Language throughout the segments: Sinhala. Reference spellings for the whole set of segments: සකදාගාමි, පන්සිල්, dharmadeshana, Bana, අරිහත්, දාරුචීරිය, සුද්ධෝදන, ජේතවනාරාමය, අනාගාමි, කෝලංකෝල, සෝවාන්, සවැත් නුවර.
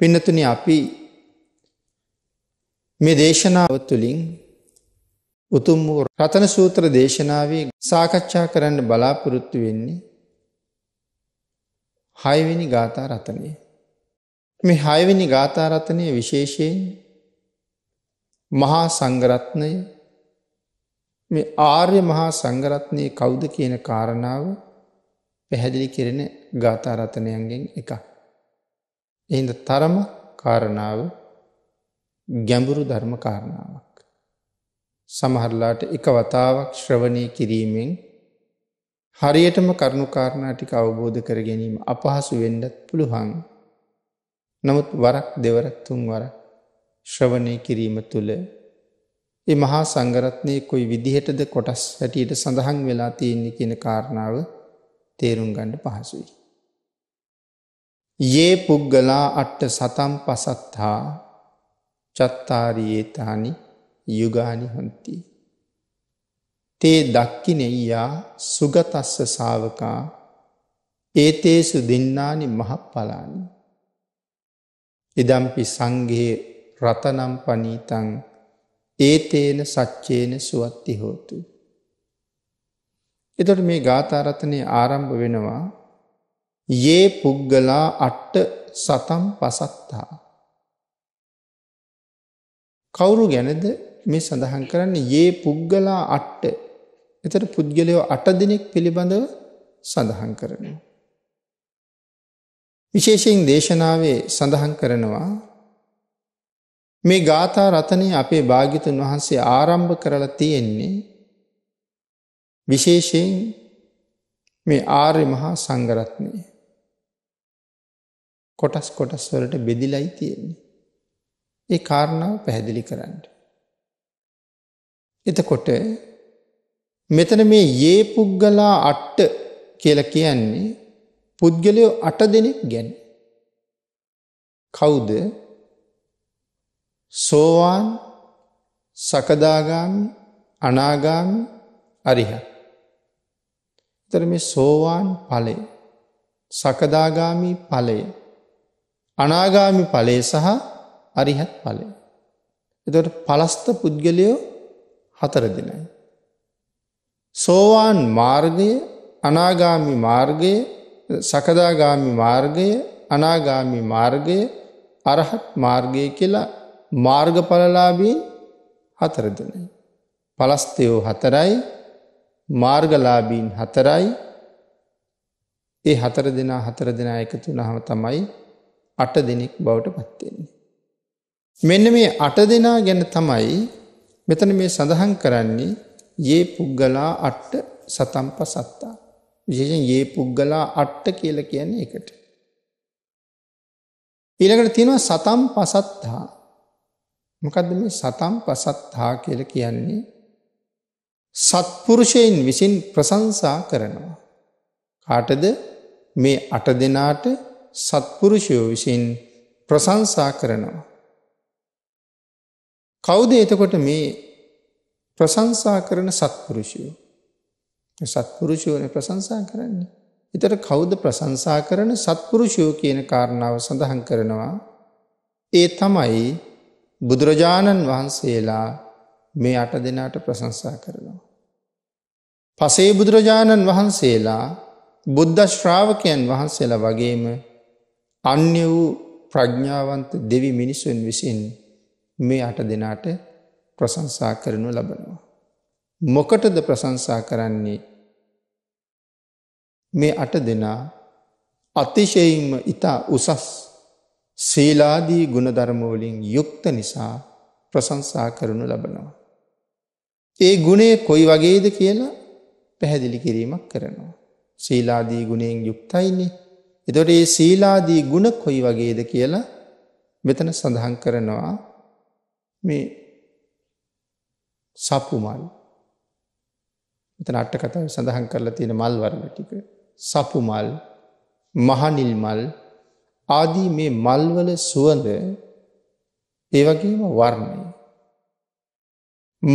පින්නතුනි, අපි මේ දේශනාව තුළින් උතුම් වූ රතන සූත්‍ර දේශනාවේ සාකච්ඡා කරන්න බලාපොරොත්තු වෙන්නේ 6 වෙනි ගාථා රත්නය. මේ 6 වෙනි ගාථා රත්නය විශේෂයෙන් මහා සංඝරත්නය, මේ ආර්ය මහා සංඝරත්නය කවුද කියන කාරණාව පැහැදිලි කෙරෙන ගාථා රත්නයන්ගෙන් එකක්. එහෙනම් තරම කාරණාව ගැඹුරු ධර්ම කාරණාවක්. සමහරලාට එක වතාවක් ශ්‍රවණය කිරීමෙන් හරියටම කරුණු කාරණා ටික අවබෝධ කර ගැනීම අපහසු වෙන්නත් පුළුවන්. නමුත් වරක් දෙවරක් තුන්වරක් ශ්‍රවණය කිරීම තුළ ඒ මහා සංඝරත්නය කොයි විදිහටද කොටස් හැටියට සඳහන් වෙලා තියෙන්නේ කියන කාරණාව තේරුම් ගන්න පහසුයි. යේ පුග්ගලා අට්ඨ සතම් පසත්තා චත්තාරියේ තානි යුගානි හොන්ති තේ දක්කිනෙය්‍යා සුගතස්ස සාවකා ඒතේසු දින්නානි මහප්පලානි ඉදම්පි සංඝේ රතනම් පනීතං ඒතේන සච්චේන සුවත්ති හෝතු. එතකොට මේ ගාථා රත්නයේ ආරම්භ වෙනවා යේ පුග්ගලා අට්ඨ සතම් පසත්තා. කවුරු ගැනද මේ සඳහන් කරන්නේ? යේ පුද්ගලා අට්ට. එතට පුද්ගලයෝ 8 දෙනෙක් පිළිබඳව සඳහන් කරනවා. විශේෂයෙන් දේශනාවේ සඳහන් කරනවා මේ ගාථා රතනය අපේ භාග්‍යතුන් වහන්සේ ආරම්භ කරලා තියෙන්නේ විශේෂයෙන් මේ ආර්ය මහා සංඝරත්නය කොටස් කොටස් වලට බෙදිලයි තියෙන්නේ. ඒ කාරණාව පැහැදිලි කරන්න. එතකොට මෙතන මේ යේ පුද්ගලා අට්ට කියලා කියන්නේ පුද්ගලයෝ 8 දෙනෙක් ගැන. කවුද? සෝවාන්, සකදාගාමි, අනාගාමි, අරිහත්. එතන මේ සෝවාන් ඵලය, සකදාගාමි ඵලය, අනාගාමි ඵලය සහ අරිහත් ඵලය. එතකොට පලස්ත පුද්ගලයෝ 4 දෙනයි. සෝවාන් මාර්ගය, අනාගාමි මාර්ගය, සකදාගාමි මාර්ගය, අනාගාමි මාර්ගය, අරහත් මාර්ගය කියලා මාර්ගඵලලාභීන් 4 දෙනයි. පලස්තයෝ 4යි, මාර්ගලාභීන් 4යි. ඒ 4 දෙනා එකතු වුණාම තමයි 8 දෙනෙක් බවට පත් වෙන්නේ. මෙන්න මේ 8 දෙනා ගැන තමයි මෙතන මේ සඳහන් කරන්නේ යේ පුද්ගලා අට්ඨ සතම් පසත්තා. විශේෂයෙන් යේ පුද්ගලා අට්ඨ කියලා කියන්නේ ඒකට. ඊළඟට තියෙනවා සතම් පසත්තා. මොකද්ද මේ සතම් පසත්තා කියලා කියන්නේ? සත්පුරුෂයන් විසින් ප්‍රශංසා කරනවා. කාටද? මේ 8 දෙනාට සත්පුරුෂයෝ විසින් ප්‍රශංසා කරනවා. කවුද එතකොට මේ ප්‍රශංසා කරන සත්පුරුෂයෝ? සත්පුරුෂයෝනේ ප්‍රශංසා කරන්නේ. ඊතර කවුද ප්‍රශංසා කරන සත්පුරුෂයෝ කියන කාරණාව සඳහන් කරනවා. ඒ තමයි බුදුරජාණන් වහන්සේලා මේ 8 දෙනාට ප්‍රශංසා කරනවා. පසේ බුදුරජාණන් වහන්සේලා, බුද්ධ ශ්‍රාවකයන් වහන්සේලා වගේම අන්‍ය වූ ප්‍රඥාවන්ත දෙවි මිනිසුන් විසින් මේ 8 දෙනාට ප්‍රශංසා කරනු ලබනවා. මොකටද ප්‍රශංසා කරන්නේ? මේ 8 දෙනා අතිශයින්ම ඉතා උසස් සීලාදී ගුණධර්ම වලින් යුක්ත නිසා ප්‍රශංසා කරනු ලබනවා. ඒ ගුණය කොයි වගේද කියලා පැහැදිලි කිරීමක් කරනවා. සීලාදී ගුණයෙන් යුක්තයිනේ. එතකොට මේ සීලාදී ගුණ කොයි වගේද කියලා මෙතන සඳහන් කරනවා. මේ සපු මල්, මෙතන අට කතාව සඳහන් කරලා තියෙන මල් වර්ග ටික, සපු මල්, මහනිල් මල් ආදී මේ මල්වල සුවඳ, ඒ වගේම වර්ණය,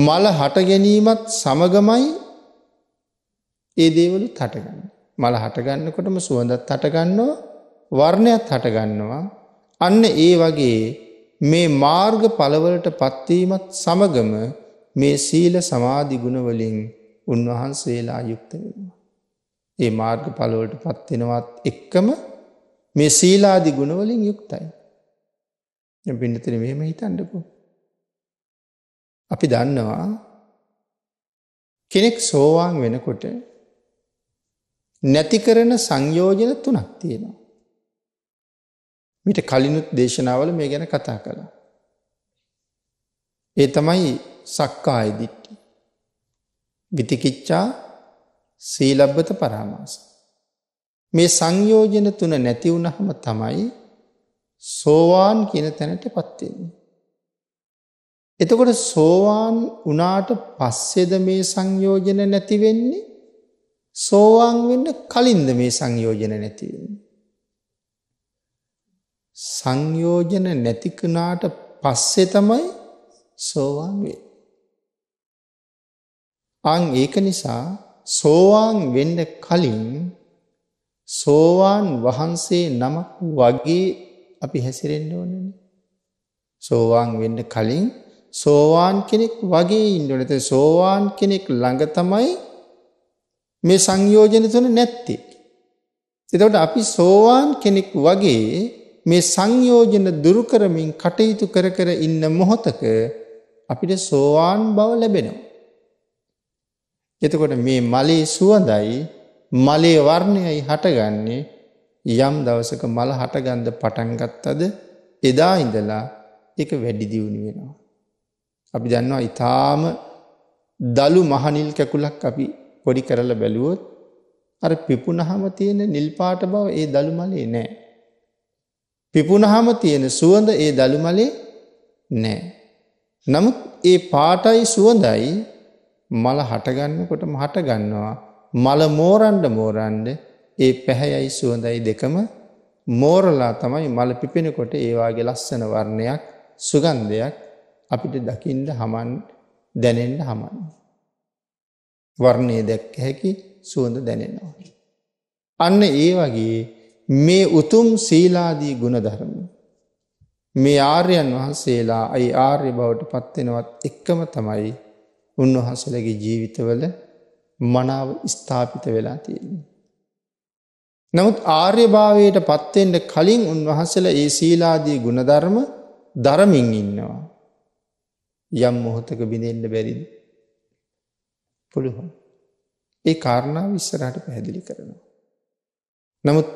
මල හට ගැනීමත් සමගමයි ඒ දේවලුත් හටගන්නේ. මල හට ගන්නකොටම සුවඳත් හට ගන්නවා, වර්ණයත් හට ගන්නවා, අන්න ඒ වගේ මේ මාර්ග පලවලට පත්වීමත් සමගම මේ සීල සමාධිගුණවලින් උන්වහන්සේලා යුක්තවෙනවා. ඒ මාර්ග පලවලට පත්වෙනවත් එක්කම මේ සීලාදි ගුණවලින් යුක්තයි. පින්නතර මෙහෙම හිතන්නකෝ. අපි දන්නවා කෙනෙක් සෝවාන් වෙනකොට නැති කරන සංයෝජන 3ක් තියෙනවා. මිට කලිනුත් දේශනාවල මේ ගැන කතා කළා. ඒ තමයි සක්කාය දිට්ඨිය. විතිකිච්ඡා, සීලබ්බත පරාමාස. මේ සංයෝජන 3 නැති වුණහම තමයි සෝවාන් කියන තැනට පත් වෙන්නේ. එතකොට සෝවාන් වුණාට පස්සේද මේ සංයෝජන නැති වෙන්නේ? සෝවාන් වෙන්න කලින්ද මේ සංයෝජන නැති වෙන්නේ? සංයෝජන නැති කනාට පස්සේ තමයි සෝවාන් වෙන්නේ. අන් ඒක නිසා සෝවාන් වෙන්න කලින් සෝවාන් වහන්සේ නමක් වගේ අපි හැසිරෙන්න ඕනේ. සෝවාන් වෙන්න කලින් සෝවාන් කෙනෙක් වගේ ඉන්නවනේ. ඒ සෝවාන් කෙනෙක් ළඟ තමයි මේ සංයෝජන තුන නැත්තේ. එතකොට අපි සෝවාන් කෙනෙක් වගේ මේ සංයෝජන දුරු කරමින් කටයුතු කර කර ඉන්න මොහොතක අපිට සෝවාන් බව ලැබෙනවා. එතකොට මේ මලේ සුවඳයි මලේ වර්ණයයි හටගන්නේ. යම් දවසක මල හටගන්න පටන් ගත්තද එදා ඉඳලා ඒක වැඩි දියුණු වෙනවා. අපි දන්නවා ඊටාම දලු මහනිල් කැකුලක් අපි පොඩි කරලා බැලුවොත් අර පිපුණහම තියෙන නිල් පාට බව ඒ දලු මලේ නෑ. පිපුණහම තියෙන සුවඳ ඒ දලු මලේ නෑ. නමුත් ඒ පාටයි සුවඳයි මල හටගන්නකොටම හටගන්නවා. මල මෝරන්න මෝරන්න ඒ පැහැයයි සුවඳයි දෙකම මෝරලා තමයි මල පිපෙනකොට ඒ වාගේ ලස්සන වර්ණයක් සුගන්ධයක් අපිට දකින්න හමන් දැනෙන්න හමන්. වර්ණය දැක්ක හැකි සුවඳ දැනෙනවා. අන්න ඒ වගේ මේ උතුම් සීලාදී ගුණධර්ම මේ ආර්යයන් වහන්සේලා අයි ආර්ය බවට පත්වෙනවත් එක්කම තමයි උන්වහන්සේලගේ ජීවිතවල මනාව ස්ථාපිත වෙලා තියෙන්නේ. නමුත් ආර්ය භාවයට පත්වෙන්න කලින් උන්වහන්සේලා ඒ සීලාදී ගුණධර්ම දරමින් ඉන්නවා. යම් මොහොතක බිඳෙන්න බැරිද? පුළුවන්. ඒ කාරණාව ඉස්සරහට පැහැදිලි කරනවා. නමුත්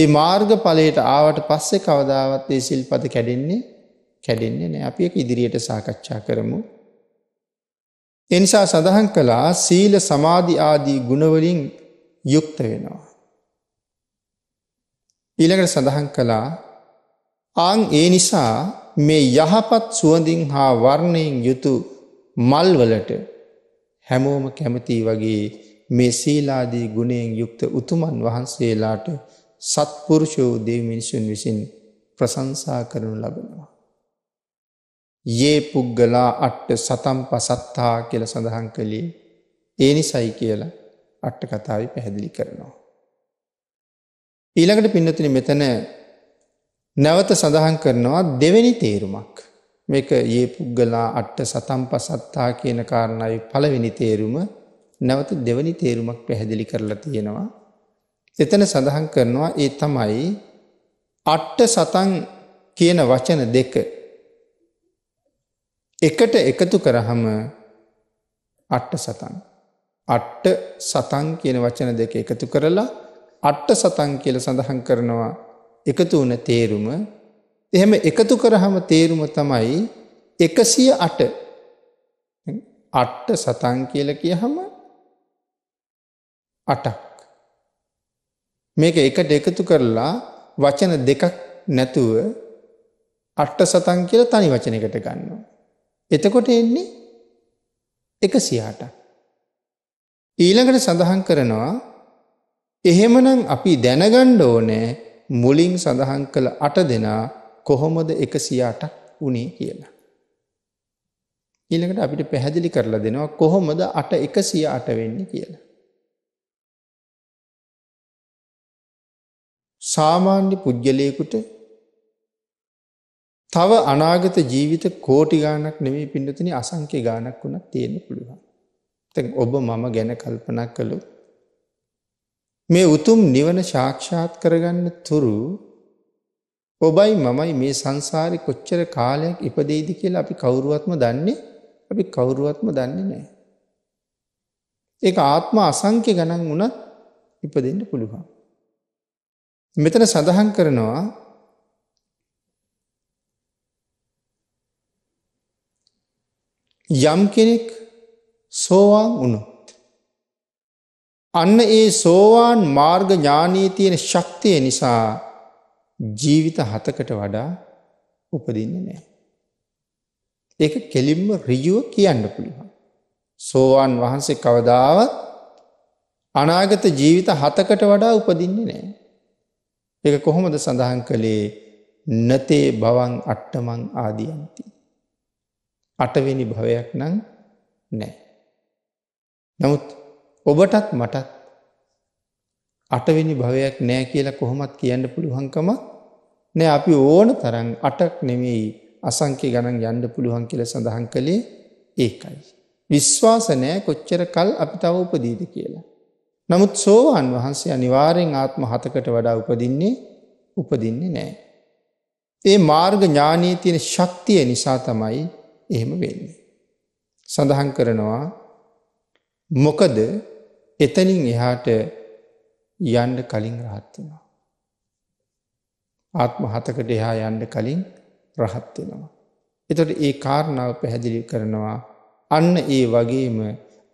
ඒ මාර්ගඵලයට ආවට පස්සේ කවදාවත් ඒ සිල්පද කැඩෙන්නේ නැහැ. අපි ඒක ඉදිරියට සාකච්ඡා කරමු. ඒ නිසා සඳහන් කළා සීල සමාධි ආදී ගුණවලින් යුක්ත වෙනවා. ඊළඟට සඳහන් කළා ආන් ඒ නිසා මේ යහපත් සුවඳින් හා වර්ණයෙන් යුතු මල්වලට හැමෝම කැමති වගේ මේ සීලාදී ගුණයෙන් යුක්ත උතුමන් වහන්සේලාට සත්පුරුෂෝ දෙව් මිනිසුන් විසින් ප්‍රශංසා කරනු ලබනවා. යේ පුග්ගලා අට්ඨ සතම්පසත්තා කියලා සඳහන් කළේ ඒ නිසයි කියලා අට්ඨ කතාවේ පැහැදිලි කරනවා. ඊළඟට පින්නතුනි මෙතන නැවත සඳහන් කරනවා දෙවෙනි තේරුමක්. මේක යේ පුද්ගලා අට්ඨ සතම්පසත්තා කියන කාරණාවේ පළවෙනි තේරුම නැවත දෙවෙනි තේරුමක් පැහැදිලි කරලා තියෙනවා. එතන සඳහන් කරනවා ඒ තමයි අට්ඨ සතං කියන වචන දෙක එකට එකතු කරාම අට්ඨ සතං කියන වචන දෙක එකතු කරලා අට්ඨ සතං කියලා සඳහන් කරනවා. එකතු වන තේරුම එහෙම එකතු කරහම තේරුම තමයි 108. අට්ඨ සතං කියලා කියහම 8ක්. මේක එකට එකතු කරලා වචන දෙකක් නැතුව අට්ඨ සතං කියලා තනි වචනයකට ගන්නවා. එතකොට එන්නේ 108ක්. ඊළඟට සඳහන් කරනවා එහෙමනම් අපි දැනගන්න ඕනේ මුලින් සඳහන් කළ 8 දෙනා කොහොමද 108ක් වුණේ කියලා. ඊළඟට අපිට පැහැදිලි කරලා දෙනවා කොහොමද 108 වෙන්නේ කියලා. සාමාන්‍ය පුද්ගලයෙකුට තව අනාගත ජීවිත කෝටි ගානක් නෙමී පින්නතුනි අසංඛ්‍ය ගානක් වුණත් තියෙන්න පුළුවන්. දැන් ඔබ මම ගැන කල්පනා කළොත් මේ උතුම් නිවන සාක්ෂාත් කරගන්න තුරු ඔබයි මමයි මේ සංසාරේ කොච්චර කාලයක් ඉපදෙයිද කියලා අපි කවුරුවත්ම දන්නේ නැහැ. ඒක ආත්ම අසංඛ්‍ය ගණන් වුණත් ඉපදෙන්න පුළුවන්. මෙතන සඳහන් කරනවා යම් කෙනෙක් සෝවාන් වුණොත් අන්න ඒ සෝවාන් මාර්ග ඥානයේ තියෙන ශක්තිය නිසා ජීවිත 7කට වඩා උපදින්නේ නැහැ. ඒක කෙලින්ම ඍජුව කියන්න පුළුවන්. සෝවාන් වහන්සේ කවදාවත් අනාගත ජීවිත 7කට වඩා උපදින්නේ නැහැ. ඒක කොහොමද සඳහන් කළේ? නතේ භවං අට්ඨමං ආදියන්ති. 8වෙනි භවයක් නම් නැහැ. නමුත් ඔබටත් මටත් 8වෙනි භවයක් නැහැ කියලා කොහොමත් කියන්න පුළුවන්කම නැහැ. අපි ඕන තරම් 8ක් නෙමෙයි අසංඛ්‍ය ගණන් යන්න පුළුවන් කියලා සඳහන් කළේ ඒකයි. විශ්වාස නැහැ කොච්චර කල් අපි තව උපදීද කියලා. නමුත් සෝවාන් වහන්සේ අනිවාර්යෙන් ආත්ම 7කට වඩා උපදින්නේ නැහැ. ඒ මාර්ග ඥානයේ තියෙන ශක්තිය නිසා තමයි එහෙම වෙන්නේ. සඳහන් කරනවා මොකද එතනින් එහාට යන්න කලින් රහත් වෙනවා. ආත්ම 7කට එහා යන්න කලින් රහත් වෙනවා. එතකොට ඒ කාරණාව පැහැදිලි කරනවා. අන්න ඒ වගේම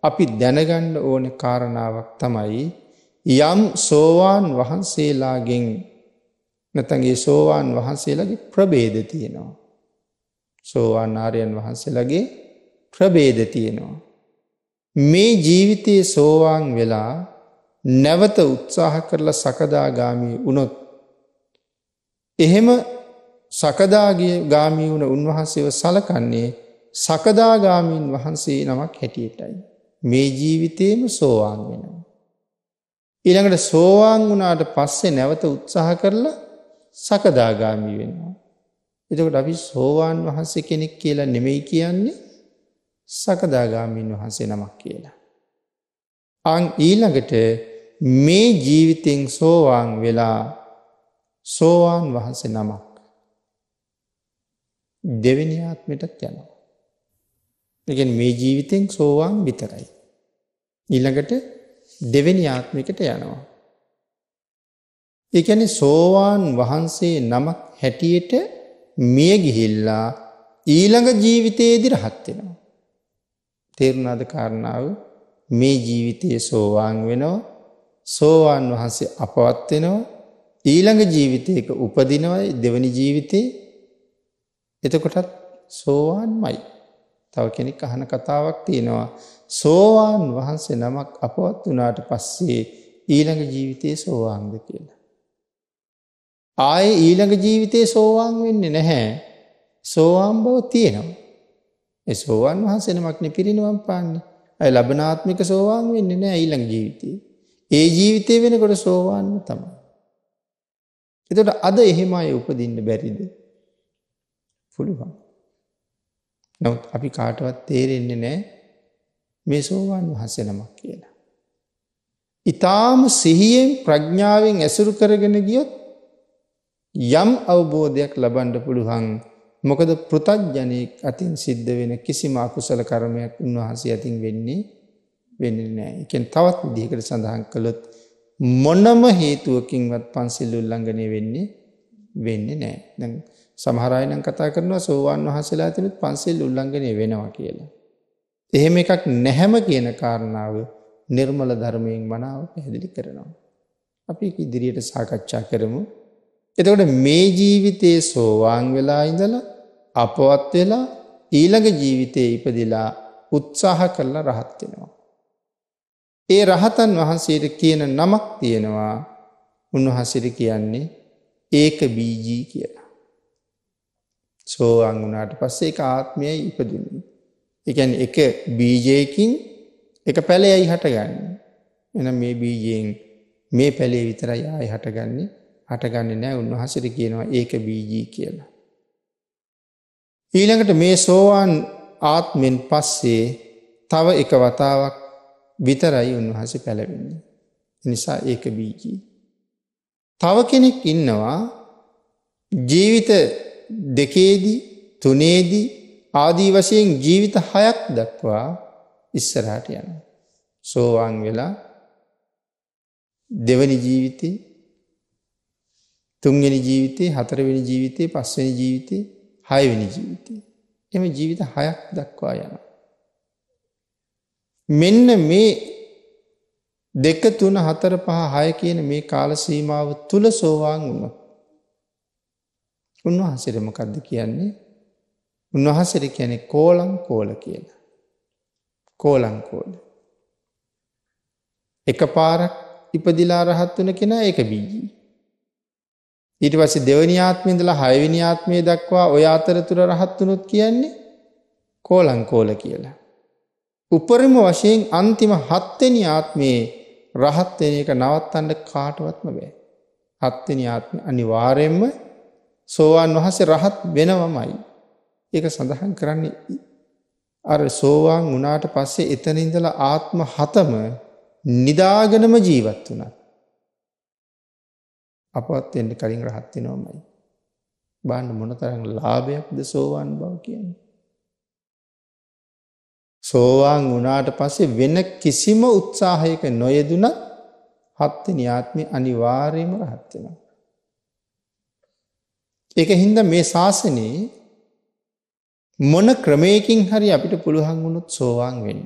අපි දැනගන්න ඕන කාරණාවක් තමයි යම් සෝවාන් වහන්සේලාගෙන් නැත්නම් ඒ සෝවාන් වහන්සේලාගේ ප්‍රභේද තියෙනවා. සෝවාන් ආර්යයන් වහන්සේලාගේ ප්‍රභේද තියෙනවා. මේ ජීවිතයේ සෝවාන් වෙලා නැවත උත්සාහ කරලා සකදාගාමී වුණොත් එහෙම සකදාගාමී වුණ උන්වහන්සේව සලකන්නේ සකදාගාමීන් වහන්සේ නමක් හැටියටයි. මේ ජීවිතේම සෝවාන් වෙනවා. ඊළඟට සෝවාන් වුණාට පස්සේ නැවත උත්සාහ කරලා සකදාගාමී වෙනවා. එතකොට අපි සෝවාන් වහන්සේ කෙනෙක් කියලා නෙමෙයි කියන්නේ සකදාගාමීන් වහන්සේ නමක් කියලා. ඊළඟට මේ ජීවිතෙන් සෝවාන් වෙලා සෝවාන් වහන්සේ නමක් දෙවෙනි ආත්මයටත් යනවා. ඒකෙන් මේ ජීවිතෙන් සෝවාන් විතරයි. ඊළඟට දෙවෙනි ආත්මිකට යනවා. ඒ කියන්නේ සෝවාන් වහන්සේ නමක් හැටියට මිය ගිහිල්ලා ඊළඟ ජීවිතයේදී රහත් වෙනවා. තේරුණාද කාරණාව? මේ ජීවිතයේ සෝවාන් වෙනවා. සෝවාන් වහන්සේ අපවත් වෙනවා. ඊළඟ ජීවිතයක උපදිනවා දෙවෙනි ජීවිතේ. එතකොටත් සෝවාන්මයි. තව කෙනෙක් අහන කතාවක් තියෙනවා. සෝවාන් වහන්සේ නමක් අපවත් වුණාට පස්සේ ඊළඟ ජීවිතේ සෝවාන්ද කියලා. ආයේ ඊළඟ ජීවිතේ සෝවාන් වෙන්නේ නැහැ. සෝවාන් බව තියෙනවා. ඒ සෝවාන් වහන්සේ නමක් නිපිරිනුවම් පාන්නේ. අය ලබනාත්මික සෝවාන් වෙන්නේ නැහැ ඊළඟ ජීවිතේ. ඒ ජීවිතේ වෙනකොට සෝවාන්ම තමයි. එතකොට අද එහෙම අය උපදින්න බැරිද? පුළුවන්. නමුත් අපි කාටවත් තේරෙන්නේ නැහැ මේ සෝවාන් වහන්සේ නමක් කියලා. ඊටාම සිහියෙන් ප්‍රඥාවෙන් ඇසුරු කරගෙන ගියොත් යම් අවබෝධයක් ලබන්න පුළුවන්. මොකද පෘථග්ජනෙක් අතින් සිද්ධ වෙන කිසිම අකුසල කර්මයක් උන්වහන්සේ අතින් වෙන්නේ නැහැ. ඒ කියන්නේ තවත් විදිහකට සඳහන් කළොත් මොනම හේතුවකින්වත් පන්සිල් උල්ලංඝනය වෙන්නේ නැහැ. දැන් සමහර අය නම් කතා කරනවා සෝවාන් වහන්සේලා තිබුත් පන්සිල් උල්ලංඝනය වෙනවා කියලා. එහෙම එකක් නැහැම කියන කාරණාව නිර්මල ධර්මයෙන් මනාව පැහැදිලි කරනවා. අපි ඉදිරියට සාකච්ඡා කරමු. එතකොට මේ ජීවිතයේ සෝවාන් වෙලා ඉඳලා අපවත් වෙලා ඊළඟ ජීවිතයේ ඉපදිලා උත්සාහ කරලා රහත් වෙනවා. ඒ රහතන් වහන්සේට කියන නමක් තියෙනවා. උන්වහන්සේට කියන්නේ ඒක බීජී කියලා. සෝවාන් වුණාට පස්සේ ඒක ආත්මයයි ඉපදුනේ. ඒ කියන්නේ එක බීජයකින් එක පැලයයි හටගන්නේ. එහෙනම් මේ බීජයෙන් මේ පැලේ විතරයි ආයේ හටගන්නේ නැහැ. උන්වහන්සේට කියනවා ඒක බීජී කියලා. ඊළඟට මේ සෝවාන් ආත්මෙන් පස්සේ තව එක වතාවක් විතරයි උන්වහන්සේ පැලවෙන්නේ. නිසා ඒක බීජී. තව කෙනෙක් ඉන්නවා ජීවිත දෙකේදී තුනේදී ආදී වශයෙන් ජීවිත 6ක් දක්වා ඉස්සරහට යන. සෝවාන් වෙලා දෙවනි ජීවිතේ, තුන්වෙනි ජීවිතේ, හතරවෙනි ජීවිතේ, පස්වෙනි ජීවිතේ, හයවෙනි ජීවිතේ. එම ජීවිත 6ක් දක්වා යන. මෙන්න මේ 2 3 4 5 6 කියන මේ කාල සීමාව තුල සෝවාන් වුණා. උන්වහන්සේට මොකක්ද කියන්නේ? උන්වහන්සේට කියන්නේ කෝලං කෝල කියලා. කෝලං කෝල. එකපාරක් ඉපදිලා රහත් වුණ කෙනා ඒක බීජී. ඊට පස්සේ දෙවෙනි ආත්මේ ඉඳලා හයවෙනි ආත්මය දක්වා ඔය අතරතුර රහත් වුණොත් කියන්නේ කෝලං කෝල කියලා. උපරිම වශයෙන් අන්තිම 7වෙනි ආත්මේ රහත් වෙන එක නවත්තන්න කාටවත්ම බෑ. 7වෙනි ආත්මේ අනිවාර්යයෙන්ම සෝවාන් වහන්සේ රහත් වෙනවමයි. ඒක සඳහන් කරන්නේ අර සෝවාන් වුණාට පස්සේ එතන ඉඳලා ආත්ම 7ම නිදාගෙනම ජීවත් වුණා. අපවත් වෙන්න කලින් රහත් වෙනවමයි. බාන්න මොනතරම් ලාභයක්ද සෝවාන් බව කියන්නේ. සෝවාන් වුණාට පස්සේ වෙන කිසිම උත්සාහයක නොයෙදුනත් 7වෙනි ආත්මේ අනිවාර්යයෙන්ම රහත් වෙනවා. ඒක හින්දා මේ ශාසනයේ මොන ක්‍රමයකින් හරි අපිට පුළුවන් වුණොත් සෝවාන් වෙන්න.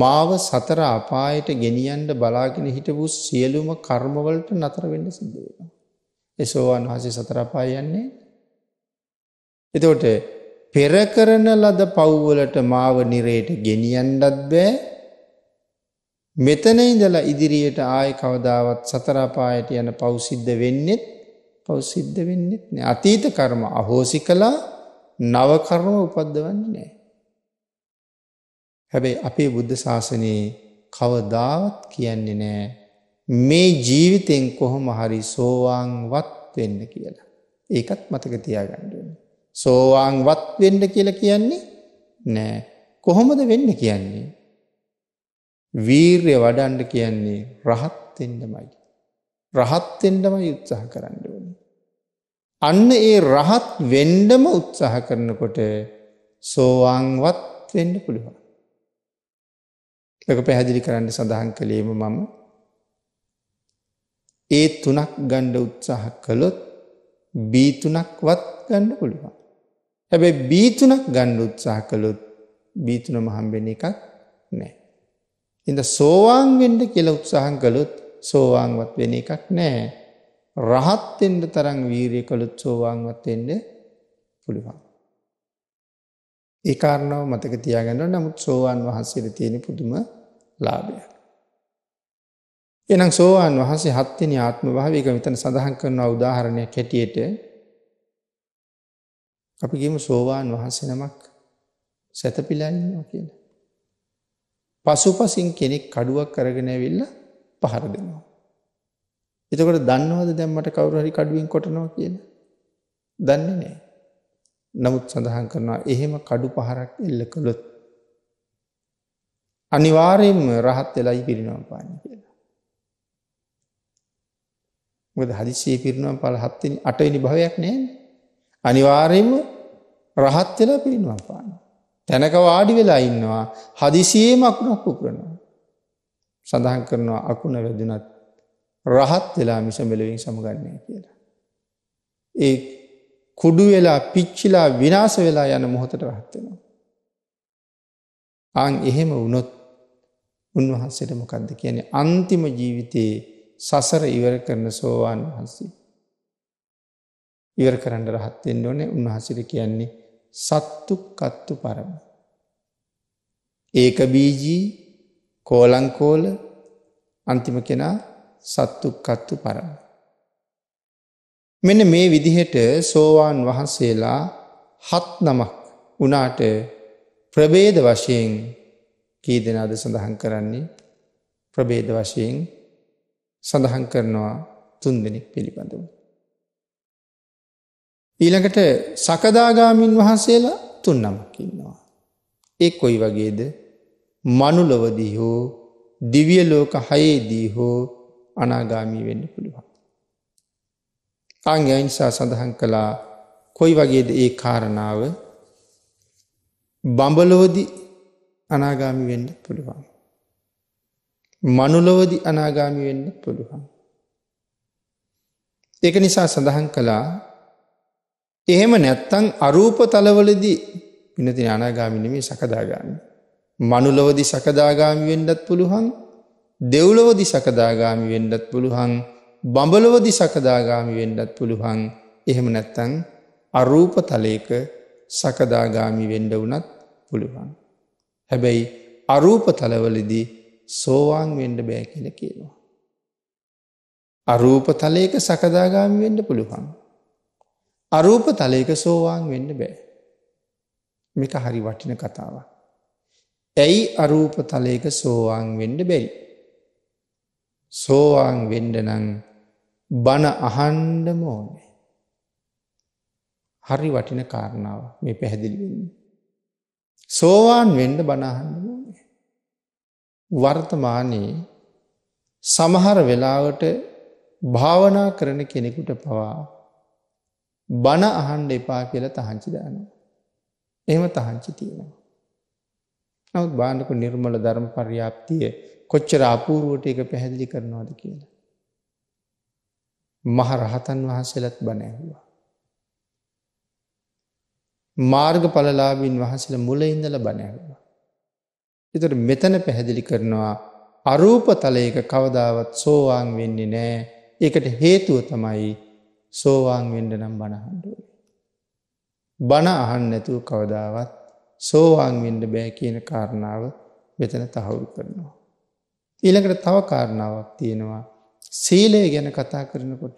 මාව සතර අපායට ගෙනියන්න බලාගෙන හිටපු සියලුම කර්මවලට නතර වෙන්න සිද්ධ වෙනවා. ඒ සෝවාන් වාසී සතර අපාය යන්නේ. එතකොට පෙර කරන ලද පව් වලට මාව නිරේට ගෙනියන්නත් බෑ. මෙතන ඉඳලා ඉදිරියට ආයේ කවදාවත් සතර අපායට යන පෞසිද්ධ වෙන්නෙත් නෑ. අතීත කර්ම අහෝසි කළා, නව කර්ම උපද්දවන්නේ නෑ. හැබැයි අපේ බුද්ධ ශාසනයේ කවදාවත් කියන්නේ නෑ මේ ජීවිතෙන් කොහොම හරි සෝවාන්වත් වෙන්න කියලා. ඒකත් මතක තියාගන්න ඕනේ. සෝවාන්වත් වෙන්න කියලා කියන්නේ නෑ. කොහොමද වෙන්න කියන්නේ? වීර්ය වඩන්න කියන්නේ රහත් වෙන්නමයි. රහත් වෙන්නමයි උත්සාහ කරන්න ඕනේ. අන්න ඒ රහත් වෙන්නම උත්සාහ කරනකොට සෝවාන්වත් වෙන්න පුළුවන්. ඒක පැහැදිලි කරන්න සඳහන් කළේම මම ඒ තුනක් ගන්න උත්සාහ කළොත් B3ක්වත් ගන්න පුළුවන්. හැබැයි B3ක් ගන්න උත්සාහ කළොත් B3ම හම්බෙන එකක් නෑ. ඉඳ සෝවාන් වෙන්න කියලා උත්සාහන් කළොත් සෝවාන්වත් වෙන එකක් නෑ. රහත් වෙන්න තරම් වීරිය කළොත් සෝවාන්වත් වෙන්න පුළුවන්. ඒ කාරණාව මතක තියාගන්න ඕන. නමුත් සෝවාන් වහන්සේට තියෙන පුදුම ලාභයක්. එහෙනම් සෝවාන් වහන්සේ 7වෙනි ආත්ම භාවයක මෙතන සඳහන් කරන උදාහරණයක් හැටියට අපි කියමු සෝවාන් වහන්සේ නමක් සැතපීලා ඉන්නවා කියලා. පසුපසින් කෙනෙක් කඩුවක් අරගෙන ඇවිල්ලා පහර දෙනවා. එතකොට දන්නවද දැන් මට කවුරු හරි කඩුවෙන් කොටනවා කියලා? දන්නේ නැහැ. නමුත් සඳහන් කරනවා එහෙම කඩු පහරක් එල්ල කළොත් අනිවාර්යයෙන්ම රහත් වෙලායි පිරිනවම් පාන්නේ කියලා. මොකද හදිසියේ පිරිනවම් පාල 7වෙනි 8වෙනි භවයක් නැන්නේ. අනිවාර්යයෙන්ම රහත් වෙලා පිරිනවම් පානවා. තැනක වාඩි වෙලා ඉන්නවා හදිසියෙම අකුණක් උපුරනවා. සඳහන් කරනවා අකුණ වැදුනත් රහත් වෙලා මිස මෙලෙවින් සමගන්නේ කියලා. ඒ කුඩු වෙලා පිච්චිලා විනාශ වෙලා යන මොහොතට රහත් වෙනවා. ආන් එහෙම වුණොත් උන්වහන්සේට මොකද්ද කියන්නේ? අන්තිම ජීවිතේ සසර ඉවර කරන සෝවාන් වහන්සේ. ඉවර කරන්න රහත් වෙන්න ඕනේ. උන්වහන්සේට කියන්නේ සත්තුක්කත්තු පරම. ඒක බීජී කෝලංකෝල අන්තිම කෙනා සත්තුක්කත්තු පරම. මෙන්න මේ විදිහට සෝවාන් වහන්සේලා 7 නමක් වුණාට ප්‍රභේද වශයෙන් කී දෙනාද සඳහන් කරන්නේ? ප්‍රභේද වශයෙන් සඳහන් කරනවා 3 දෙනෙක් පිළිබඳව. ඊළඟට සකදාගාමීන් වහන්සේලා 3 නමක් ඉන්නවා. ඒ කොයි වගේද? මනුලවදී හෝ දිව්‍ය ලෝක 6ේදී හෝ අනාගාමී වෙන්න පුළුවන්. ආංගයන් සඳහන් කළා කොයි වගේද ඒ කාරණාව? බඹලොවදී අනාගාමී වෙන්න පුළුවන්. මනුලොවදී අනාගාමී වෙන්න පුළුවන්. ඒක නිසා සඳහන් කළා එහෙම නැත්තං අරූප තලවලදී විනතින අනාගාමී නෙමෙයි සකදාගාමී. මනුලොවදී සකදාගාමී වෙන්නත් පුළුවන්. දෙව්ලොවදී සකදාගාමී වෙන්නත් පුළුවන්. බඹලොවදී සකදාගාමී වෙන්නත් පුළුවන්. එහෙම නැත්තං අරූප තලයක සකදාගාමී වෙන්න වුණත් පුළුවන්. හැබැයි අරූප තලවලදී සෝවාන් වෙන්න බෑ කියලා කියනවා. අරූප තලයක සකදාගාමී වෙන්න පුළුවන්. අරූප තලයක සෝවාන් වෙන්න බෑ. මේක හරි වටින කතාවක්. ඇයි අරූප තලයක සෝවාන් වෙන්න බැරි? සෝවාන් වෙන්න නම් බණ අහන්නම ඕනේ. හරි වටින කාරණාව මේ පැහැදිලි වෙන්නේ. සෝවාන් වෙන්න බණ අහන්නම ඕනේ. වර්තමානයේ සමහර වෙලාවට භාවනා කරන කෙනෙකුට පවා බණ අහන්ඩ එපා කියල තහංචි දානවා. එහෙම තහංචි තියෙනවා. නවත් බාණ්ඩක නිර්මල ධර්ම පර්යාප්තිය කොච්චර අපූරුවට එක පැහැදිලි කරනවාද කියලා. මහ රහතන් වහන්සේලත් බණ ඇහුවා. මාර්ගඵලලාභීන් වහන්සේලා මුල ඉඳලා බණ ඇහුවා. ඒතර මෙතන පැහැදිලි කරනවා අරූප තලයක කවදාවත් සෝවාන් වෙන්නේ නෑ. ඒකට හේතුව තමයි සෝවාන් වෙන්න නම් බණ අහන්න ඕනේ. බණ අහන්න නැතුව කවදාවත් සෝවාන් වෙන්න බෑ කියන කාරණාව මෙතන තහවුරු කරනවා. ඊළඟට තව කාරණාවක් තියෙනවා සීලය ගැන කතා කරනකොට.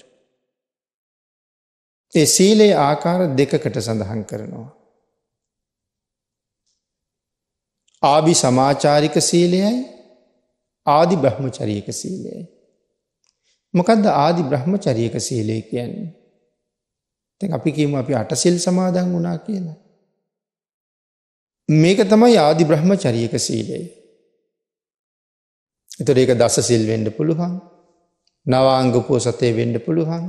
ඒ සීලය ආකාර දෙකකට සඳහන් කරනවා. ආදි සමාචාරික සීලයයි ආදි බ්‍රහ්මචාරික සීලයයි. මොකක්ද ආදි බ්‍රහ්මචාරික සීලය කියන්නේ? දැන් අපි කියමු අපි 8 සිල් සමාදන් වුණා කියලා. මේක තමයි ආදි බ්‍රහ්මචාරික සීලය. ඒතර ඒක 10 සිල් වෙන්න පුළුවන්. නවාංග උපෝසතේ වෙන්න පුළුවන්.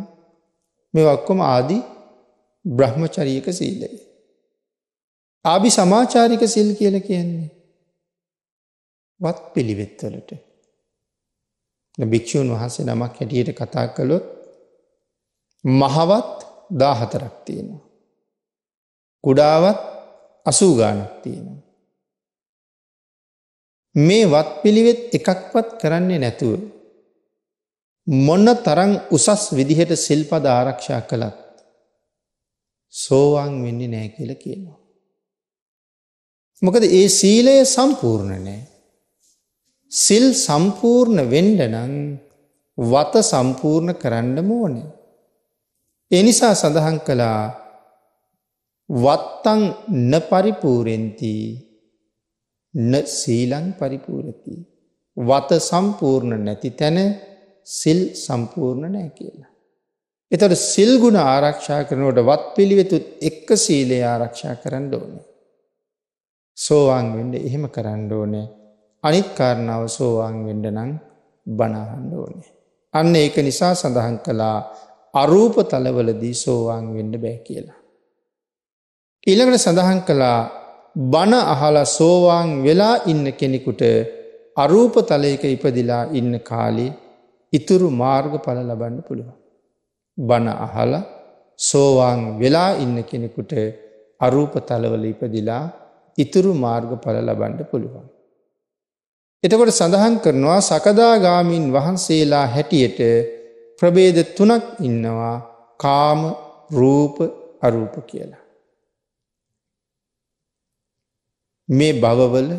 මේ ඔක්කොම ආදි බ්‍රහ්මචාරික සීලය. ආදි සමාචාරික සීල් කියලා කියන්නේ වත් පිළිවෙත් වලට භික්ෂූන් වහන්සේ නමක් හැටියට කතා කළොත් මහවත් 14ක් තියෙනවා. කුඩාවත් 80 ගාණක් තියෙනවා. මේ වත් පිළිවෙත් එකක්වත් කරන්නේ නැතුව මොන තරම් උසස් විදිහට සිල්පද ආරක්ෂා කළත් සෝවාන් වෙන්නේ නැහැ කියලා කියනවා. මොකද ඒ සීලය සම්පූර්ණ නැහැ. සිල් සම්පූර්ණ වෙන්න නම් වත සම්පූර්ණ කරන්න ඕනේ. ඒ නිසා සඳහන් කළා වත්තං න පරිපූර්ණති න සීලං පරිපූර්ණති. වත සම්පූර්ණ නැති තැන සිල් සම්පූර්ණ නැහැ කියලා. ඒතර සිල් ගුණ ආරක්ෂා කරනකොට වත් පිළිවෙතුත් එක්ක සීලය ආරක්ෂා කරන්න ඕනේ. සෝවාන් වෙන්න එහෙම කරන්න ඕනේ. අනිත් කාරණාව සෝවාන් වෙන්න නම් බණ අහන්න ඕනේ. අන්න ඒක නිසා සඳහන් කළා අරූප තලවලදී සෝවාන් වෙන්න බෑ කියලා. ඊළඟට සඳහන් කළා බණ අහලා සෝවාන් වෙලා ඉන්න කෙනෙකුට අරූප තලයක ඉපදිලා ඉන්න කාලේ ඉතුරු මාර්ගඵල ලබන්න පුළුවන්. බණ අහලා සෝවාන් වෙලා ඉන්න කෙනෙකුට අරූප තලවල ඉපදිලා ඉතුරු මාර්ගඵල ලබන්න පුළුවන්. එතකොට සඳහන් කරනවා සකදාගාමීන් වහන්සේලා හැටියට ප්‍රභේද 3ක් ඉන්නවා කාම රූප අරූප කියලා. මේ භවවල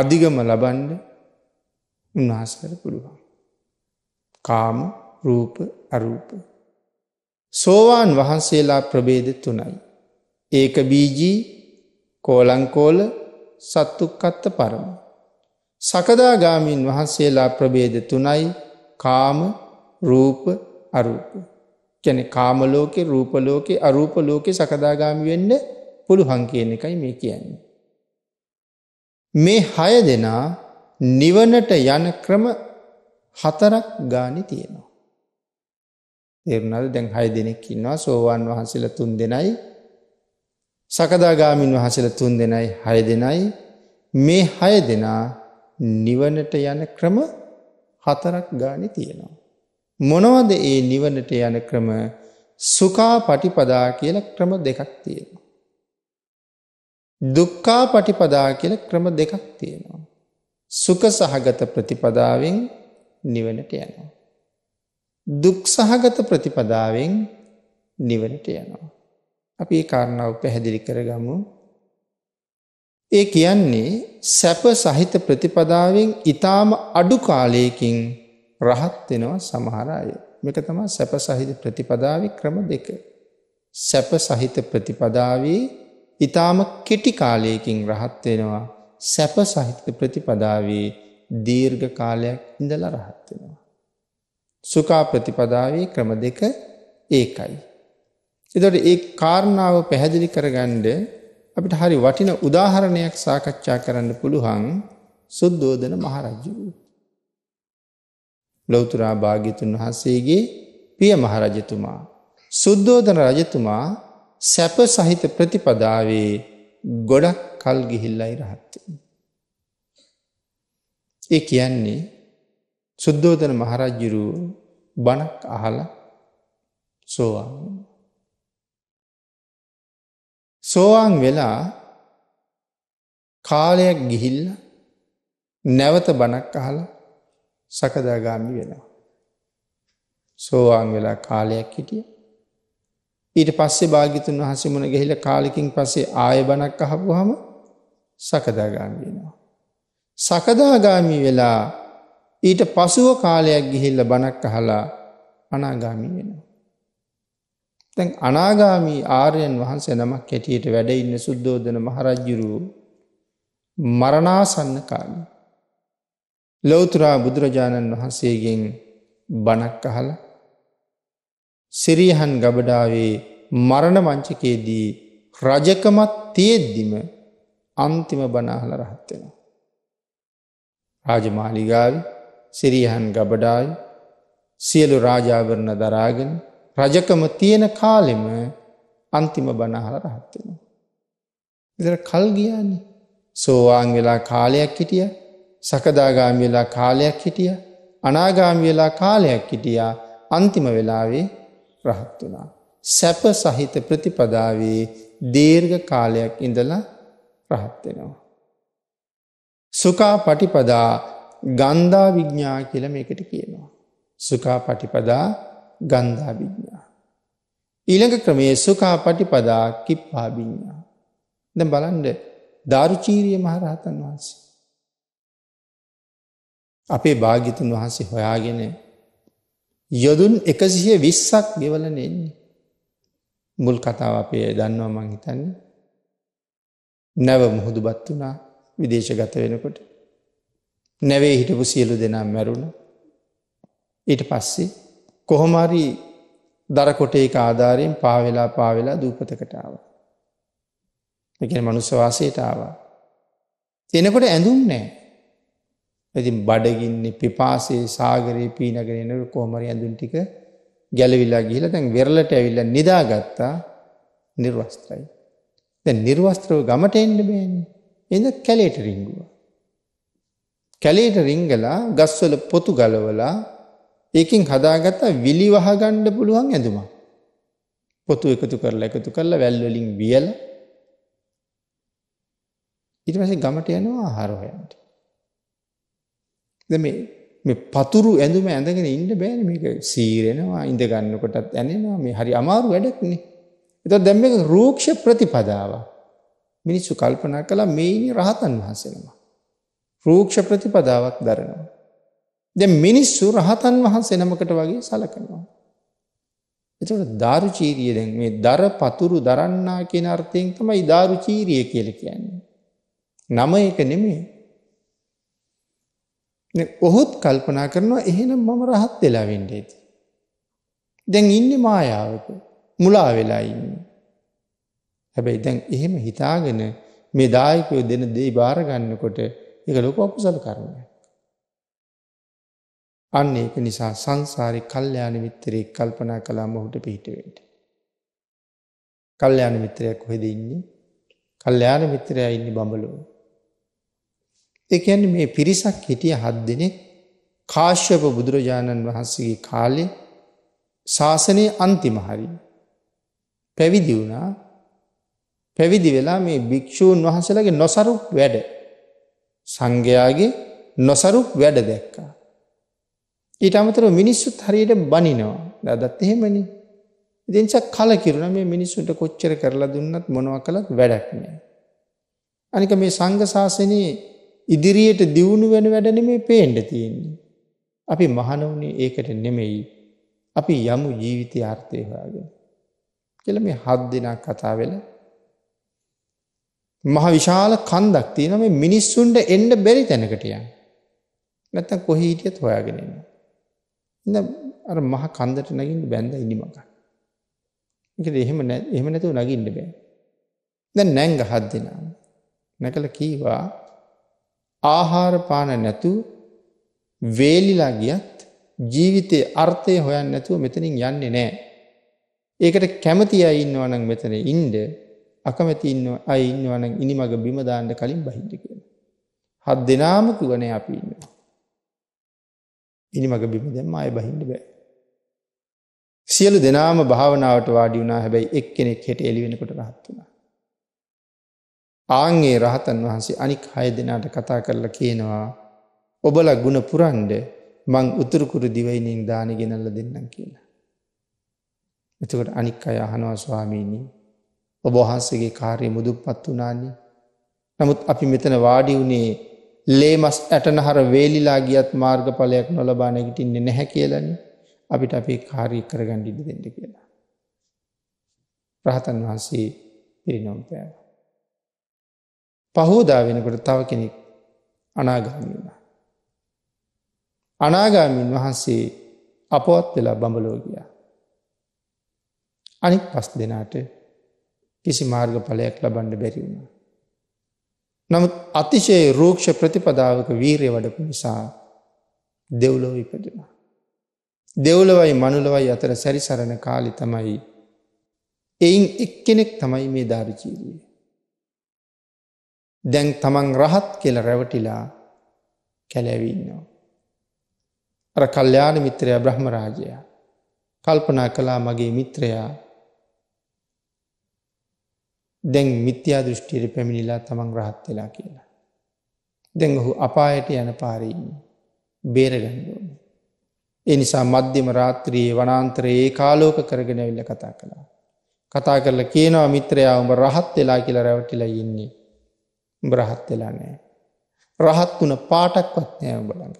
අධිගම ලබන්න උන්වහන්සේ කර පුළුවන්. කාම රූප අරූප. සෝවාන් වහන්සේලා ප්‍රභේද 3යි. ඒක බීජී කෝලංකෝල සත්තුක්කත්ත පරම. සකදාගාමීන් වහන්සේලා ප්‍රභේද 3යි කාම රූප අරූප. කියන්නේ කාම ලෝකේ, රූප ලෝකේ, අරූප ලෝකේ සකදාගාමි වෙන්න පුළුවන් කියන එකයි මේ කියන්නේ. මේ 6 දෙනා නිවනට යන ක්‍රම 4ක් ගානේ තියෙනවා. තේරුණාද? දැන් 6 දෙනෙක් ඉන්නවා. සෝවාන් වහන්සේලා 3 දෙනයි, සකදාගාමින් වහන්සේලා 3 දෙනයි, 6 දෙනයි. මේ 6 දෙනා නිවනට යන ක්‍රම 4ක් ගානේ තියෙනවා. මොනවද ඒ නිවනට යන ක්‍රම? සුඛා පටිපදා කියලා ක්‍රම 2ක් තියෙනවා. දුක්ඛා පටිපදා කියලා ක්‍රම 2ක් තියෙනවා. සුඛ සහගත ප්‍රතිපදාවෙන් නිවනට යනවා. දුක් සහගත ප්‍රතිපදාවෙන් නිවනට යනවා. අපි ඒ කාරණාව පැහැදිලි කරගමු. ඒ කියන්නේ සැප සහිත ප්‍රතිපදාවෙන් ඊටාම අඩු කාලයකින් රහත් වෙනවා සමහර අය. මේක තමයි සැප සහිත ප්‍රතිපදාවේ ක්‍රම 2. සැප සහිත ප්‍රතිපදාවේ ඊටාම කෙටි කාලයකින් රහත් වෙනවා. සැප සහිත ප්‍රතිපදාවේ දීර්ඝ කාලයක් ඉඳලා රහත් වෙනවා. සුඛා ප්‍රතිපදාවේ ක්‍රම 2 ඒකයි. ඒතකොට ඒ කාරණාව පැහැදිලි කරගන්න අපිට හරි වටින උදාහරණයක් සාකච්ඡා කරන්න පුළුවන්. සුද්ධෝදන මහරජු, ලෞතර භාග්‍යතුන් වහන්සේගේ පිය මහරජතුමා, සුද්ධෝදන රජතුමා සැප සහිත ප්‍රතිපදාවේ ගොඩක් කල් ගිහිල්ලයි රහත් වෙන්නේ. ඒ කියන්නේ සුද්ධෝදන මහරජු බණක් අහලා සෝවාන් වුණා. සෝවාන් වෙලා කාලයක් ගිහිල්ලා නැවත බණක් අහලා සකදාගාමි වෙනවා. සෝවාන් වෙලා කාලයක් හිටියා. ඊට පස්සේ භාග්‍යතුන් වහන්සේ මුණ ගැහිලා කාලෙකින් පස්සේ ආයෙ බණක් අහපුවාම සකදාගාමි වෙනවා. සකදාගාමි වෙලා ඊට පසුව කාලයක් ගිහිල්ලා බණක් අහලා අනාගාමි වෙනවා. දැන් අනාගාමී ආර්යයන් වහන්සේ නමක් හැටියට වැඩ ඉන්න සුද්ධෝදන මහරජුරු මරණාසන්න කාලේ ලෞතර බුදුරජාණන් වහන්සේගෙන් බණක් අහලා සිරියහන් ගබඩාවේ මරණ මංචකයේදී රජකමත් තියෙද්දිම අන්තිම බණ අහලා රහත් වෙනවා. රාජමාලිගාවේ සිරියහන් ගබඩාවේ සියලු රාජාභරණ දරාගෙන රජකම තියෙන කාලෙම අන්තිම බණ අහලා රහත් වෙනවා. ඉතින් කල් ගියානේ. සෝවාන් වෙලා කාලයක් හිටියා, සකදාගාමි වෙලා කාලයක් හිටියා, අනාගාමි වෙලා කාලයක් හිටියා, අන්තිම වෙලාවේ රහත් වුණා. සැප සහිත ප්‍රතිපදාවේ දීර්ඝ කාලයක් ඉඳලා රහත් වෙනවා. සුඛා පටිපදා ගන්ධා විඥා කියලා මේකට කියනවා. සුඛා පටිපදා ගන්ධා විඥා. ඊළඟ ක්‍රමයේ සුඛා පටිපදා කිප්පා විඥා. දැන් බලන්න දාරුචීරිය මහරහතන් වහන්සේ අපේ භාග්‍යතුන් වහන්සේ හොයාගෙන යොදුන් 120ක් ගෙවලන එන්නේ. මුල් කතාව අපේ දන්නවා මං හිතන්නේ. නැව මුහුදුබත් වුණා විදේශගත වෙනකොට. නැවේ හිටපු සියලු දෙනා මැරුණා. ඊට පස්සේ කොහොම හරි දරකොටේක ආධාරයෙන් පාවෙලා දූපතකට ආවා. ඒ කියන්නේ මනුස්ස වාසයට ආවා. එනකොට ඇඳුම් නැහැ. ඉතින් බඩගින්නේ පිපාසයේ සාගරේ පීනගෙන එනකොට කොහොම හරි ඇඳුම් ටික ගැලවිලා ගිහිලා දැන් වෙරළට ඇවිල්ලා නිදාගත්තා. නිර්වස්ත්‍රයි. දැන් නිර්වස්ත්‍රව ගමට එන්න බෑනේ. එහෙනම් කැලේට රිංගුවා. කැලේට රිංගලා ගස්වල පොතු ගලවලා ඒකින් හදාගත්ත විලි වහගන්න පුළුවන් ඇඳුමක්. පොතු එකතු කරලා වැල් වලින් වියලා ඊට පස්සේ ගමට යනවා ආහාර හොයන්න. දැන් මේ පතුරු ඇඳුම ඇඳගෙන ඉන්න බෑනේ. මේක සීරෙනවා, ඉඳ ගන්නකොටත් ඇනෙනවා. මේ හරි අමාරු වැඩක් නේ. ඒතකොට දැන් මේක රූක්ෂ ප්‍රතිපදාවක්. මිනිස්සු කල්පනා කළා මේ ඉන්නේ රහතන් වහන්සේනම. රූක්ෂ ප්‍රතිපදාවක් දරනවා. දැන් මිනිස්සු රහතන් වහන්සේ නමකට වගේ සලකනවා. එතකොට දාරුචීරිය දැන් මේ දර පතුරු දරන්නා කියන අර්ථයෙන් තමයි දාරුචීරිය කියලා කියන්නේ. නම ඒක නෙමෙයි. නේ ඔහුත් කල්පනා කරනවා එහෙනම් මම රහත් වෙලා වෙන්නේ. දැන් ඉන්නේ මායාවක මුලා වෙලා ඉන්නේ. හැබැයි දැන් එහෙම හිතාගෙන මේ දායකයෝ දෙන දේ බාර ගන්නකොට ඒක ලොකු අකුසල කර්මයක්. අන්න ඒක නිසා සංසාරේ කල්යාණ මිත්‍රයෙක් කල්පනා කළාම ඔහුට පිට වෙන්න. කල්යාණ මිත්‍රයා කොහෙද ඉන්නේ? කල්යාණ මිත්‍රයා ඉන්නේ බඹලෝ. ඒ කියන්නේ මේ පිරිසක් හිටිය 7 දෙනෙක් කාශ්‍යප බුදුරජාණන් වහන්සේගේ කාලේ ශාසනයේ අන්තිම හරිය පැවිදි වුණා. පැවිදි වෙලා මේ භික්ෂූන් වහන්සේලාගේ නොසරුක් වැඩ, සංඝයාගේ නොසරුක් වැඩ දැක්කා. ඊට අමතරව මිනිස්සුත් හරියට බනිනවා. අදත් එහෙමනේ. ඉතින් චක් කලකිරුණා මේ මිනිස්සුන්ට කොච්චර කරලා දුන්නත් මොනවා කළත් වැඩක් නෑ. අනික මේ සංඝ ශාසනයේ ඉදිරියට දියුණු වෙන වැඩ නෙමේ පේන්න තියෙන්නේ. අපි මහණුනේ ඒකට නෙමෙයි. අපි යමු ජීවිතය අර්ථය හොයාගෙන කියලා මේ 7 දෙනා කතා වෙලා මහ විශාල කන්දක් තියෙනවා මේ මිනිස්සුන්ට එන්න බැරි තැනකට යන. නැත්තම් කොහේ හිටියත් හොයාගෙන එන්න. ඉතින් අර මහ කන්දට නගින්න බැඳලා ඉනි මගක්. ඒකද එහෙම නැතුව නගින්න බෑ. දැන් නැංග 7 දෙනා. නැකලා කීවා ආහාර පාන නැතු වේලිලා ගියත් ජීවිතේ අර්ථය හොයන්න නැතුව මෙතනින් යන්නේ නැහැ. ඒකට කැමති අය ඉන්නවා නම් මෙතන ඉන්න, අකමැති අය ඉන්නවා නම් ඉනිමග බිම දාන්න කලින් බහින්න කියලා. 7 දෙනාම කිව්වනේ අපි ඉන්නවා. ඉනිමග බිම දැම්ම ආයෙ බහින්න බෑ. සියලු දෙනාම භාවනාවට වාඩි වුණා. හැබැයි එක්කෙනෙක් හෙට එළි වෙනකොට rahat වුණා. ආන්ගේ රහතන් වහන්සේ අනික් 6 දෙනාට කතා කරලා කියනවා ඔබලා ගුණ පුරන්ඩ මං උතුරු කුරු දිවයිනින් දානි ගෙනල්ලා දෙන්නම් කියලා. එතකොට අනික් අය අහනවා ස්වාමීනි ඔබ වහන්සේගේ කාර්ය මුදුපත් වුණානේ. නමුත් අපි මෙතන වාඩි වුණේ ලේමස් ඇටනහර වේලිලා ගියත් මාර්ගඵලයක් නොලබා නැගිටින්නේ නැහැ කියලානේ. අපිට අපේ කාර්ය කරගන්න ඉඩ දෙන්න කියලා. රහතන් වහන්සේ පිරිනොම් පෑවා. පහෝදා වෙනකොට තව කෙනෙක් අනාගාමී වුණා. අනාගාමීන් වහන්සේ අපවත් වෙලා බඹලෝ ගියා. අනිත් 5 දෙනාට කිසි මාර්ගඵලයක් ලබන්න බැරි වුණා. නමුත් අතිශය රූක්ෂ ප්‍රතිපදාවක වීරිය වඩපු නිසා දෙව්ලොව ඉපදුණා. දෙව්ලොවයි මනුලොවයි අතර සැරිසරන කාලේ තමයි එයින් එක්කෙනෙක් තමයි මේ දාරිචීරුවේ. දැන් තමන් රහත් කියලා රැවටිලා කැලෑවි ඉන්නවා. අර කල්යාණ මිත්‍රයා බ්‍රහ්මරාජයා කල්පනා කළා මගේ මිත්‍රයා දැන් මිත්‍යා දෘෂ්ටියට පැමිණිලා තමන් රහත් වෙලා කියලා. දැන් ඔහු අපායට යන පාරේ ඉන්නේ. බේරගන්න ඕනේ. ඒ නිසා මධ්‍යම රාත්‍රියේ වනාන්තරයේ ඒකාලෝක කරගෙන ඇවිල්ලා කතා කළා. කතා කරලා කියනවා මිත්‍රයා උඹ රහත් වෙලා කියලා රැවටිලා ඉන්නේ. රහත් වෙලා නැහැ. රහත් වුණ පාටක්වත් නැහැ උඹලඟ.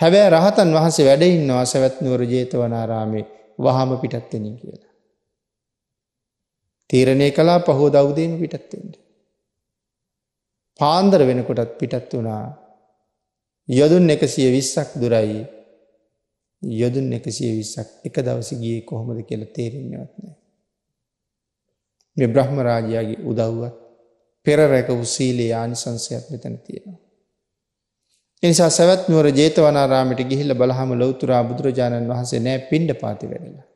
හැබැයි රහතන් වහන්සේ වැඩ ඉන්නවා සවැත් නුවර ජේතවනාරාමේ වහාම පිටත් වෙන්න කියලා. තීරණය කළා පහෝදා උදේම පිටත් වෙන්න. පාන්දර වෙනකොටත් පිටත් වුණා. යොදුන් 120ක් දුරයි. යොදුන් 120ක් එක දවසේ ගියේ කොහොමද කියලා තේරෙන්නේවත් නැහැ. මේ බ්‍රහ්ම රාජයාගේ උදව්වත් පෙර රැකපු සීලේ ආනිසංසයක් මෙතන තියෙනවා. ඒ නිසා සවැත් නුවර ජේතවනාරාමයට ගිහිල්ලා බලහම ලෞතර බුදුරජාණන් වහන්සේ නෑ පිණ්ඩපාතේ වැඩලා.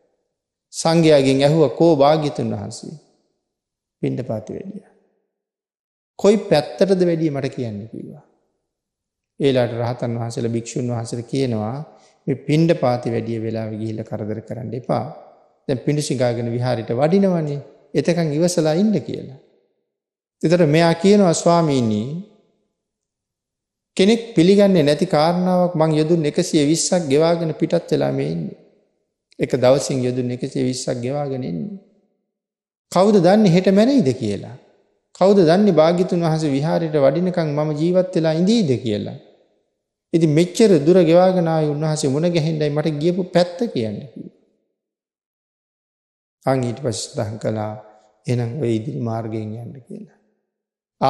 සංඝයාගෙන් ඇහුවා කෝ භාග්‍යතුන් වහන්සේ පිණ්ඩපාතේ වැඩියා. කොයි පැත්තටද වැඩිය මට කියන්න කිව්වා. ඒලාට රහතන් වහන්සේලා භික්ෂුන් වහන්සේලා කියනවා මේ පිණ්ඩපාතේ වැඩිය වෙලාවෙ ගිහිල්ලා කරදර කරන්න එපා. දැන් පිඬු සිඟාගෙන විහාරයට වඩිනවනේ. එතකන් ඉවසලා ඉන්න කියලා. එතකොට මෙයා කියනවා ස්වාමීනි කෙනෙක් පිළිගන්නේ නැති කාරණාවක් මං යදුන් 120ක් ගෙවාගෙන පිටත් වෙලා මේ ඉන්නේ. එක දවසින් යදුන් 120ක් ගෙවාගෙන ඉන්නේ. කවුද දන්නේ හෙට මැරෙයිද කියලා? කවුද දන්නේ භාග්‍යතුන් වහන්සේ විහාරයට වඩිනකන් මම ජීවත් වෙලා ඉඳීද කියලා? ඉතින් මෙච්චර දුර ගෙවාගෙන ආයි උන්වහන්සේ මුණ ගැහෙන්නයි මට ගියපු පැත්ත කියන්නේ කිව්වා. ආන් ඊට පස්සේ සඳහන් කළා එහෙනම් ඔය ඉදිරි මාර්ගයෙන් යන්න කියලා.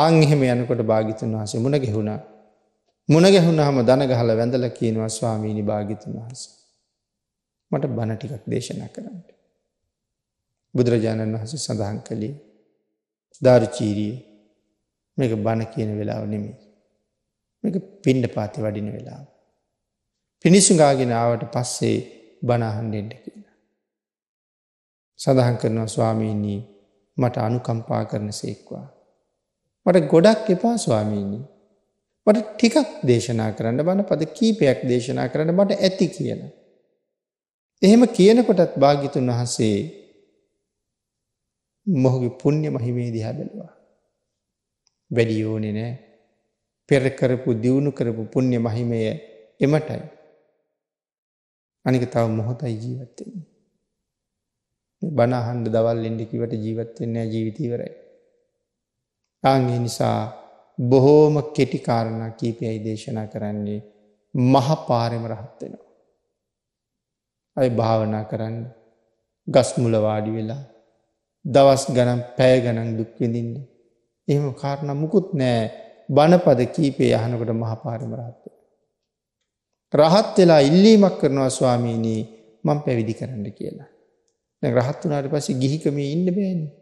ආන් එහෙම යනකොට භාග්‍යතුන් වහන්සේ මුණ ගැහුණා. මුණ ගැහුණාම දන ගහලා වැඳලා කියනවා ස්වාමීනි භාග්‍යතුන් වහන්සේ मट बन टिकक देशना करंट බුදුරජාණන් වහන්සේ සඳහන් කළේ දාරුචීරිය මේක බණ කියන වෙලාව නෙමෙයි. මේක පිණ්ඩපාතේ වඩින වෙලාව. පිණිසුඟාගෙන ආවට පස්සේ බණ අහන්න දෙන්න කියලා. සඳහන් කරනවා ස්වාමීනි මට අනුකම්පා කරනසේක්වා. මට ගොඩක් එපා ස්වාමීනි. මට ටිකක් දේශනා කරන්න බණ පද කීපයක් දේශනා කරන්න මට ඇති කියලා. එහෙම කියනකොටත් භාග්‍යතුන් වහන්සේ මොහුගේ පුණ්‍ය මහිමේ දිහා බැලුවා. වැඩි ඕනේ නෑ. පෙර කරපු දියුණු කරපු පුණ්‍ය මහිමය එමටයි. අනික තව මොහොතයි ජීවත් වෙන්නේ. බණ අහන්න දවල් එන්න කිව්වට ජීවත් වෙන්නේ නෑ ජීවිතය ඉවරයි. ආන්ගේ නිසා බොහෝම කෙටි කාරණා කීපයයි දේශනා කරන්නේ මහ පාරේම රහත් වෙනවා. අය භාවනා කරන්න ගස් මුල වාඩි වෙලා දවස් ගණන් පැය ගණන් දුක් විඳින්න. එහෙම කාරණා මුකුත් නෑ. බණපද කීපේ අහනකොට මහ පාරම රහත් වෙනවා. රහත් වෙලා ඉල්ලීමක් කරනවා ස්වාමීනි මම පැවිදි කරන්න කියලා. දැන් රහත් වුණාට පස්සේ ගිහිකමේ ඉන්න බෑනේ.